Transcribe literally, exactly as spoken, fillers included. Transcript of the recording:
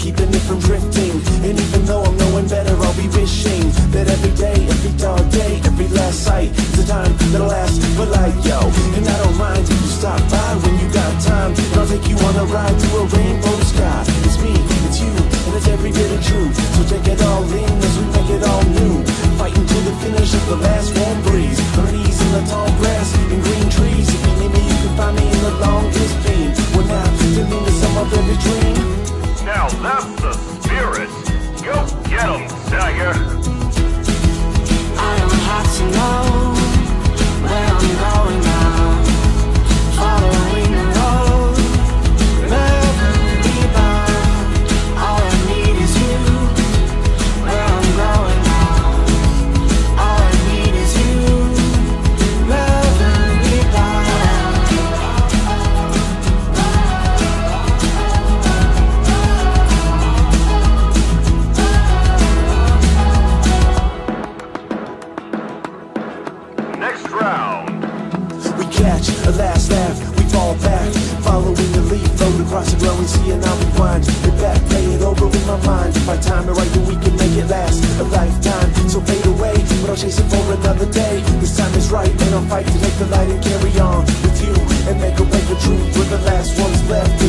keeping me from drifting. And even though I'm knowing better, I'll be wishing that every day, every dark day, every last sight is a time that'll last for life, yo. And I don't mind if you stop by when you got time, and I'll take you on a ride to a rainbow sky. It's me, it's you, and it's every bit of truth. So take it all in as we make it all new, fighting to the finish of the last warm breeze. On our knees in the tall grass and green trees. If you need me, you can find me in the longest beam. We're not dimming the sum of every dream. Now that's the spirit. Go get 'em, Tiger. I am hot to know where I'm going now. Following the road, never be bound. All I need is you. Where I'm going now. All I need is you. Never be bound. Next round. We catch a last laugh. We fall back, following the leaf, float across the glowing sea, and I'll rewind it back, play it over in my mind. If I time it right, then we can make it last a lifetime. So fade away, but I'll chase it for another day. This time is right, and I'll fight to make the light and carry on with you, and make a way for truth when the last one's left.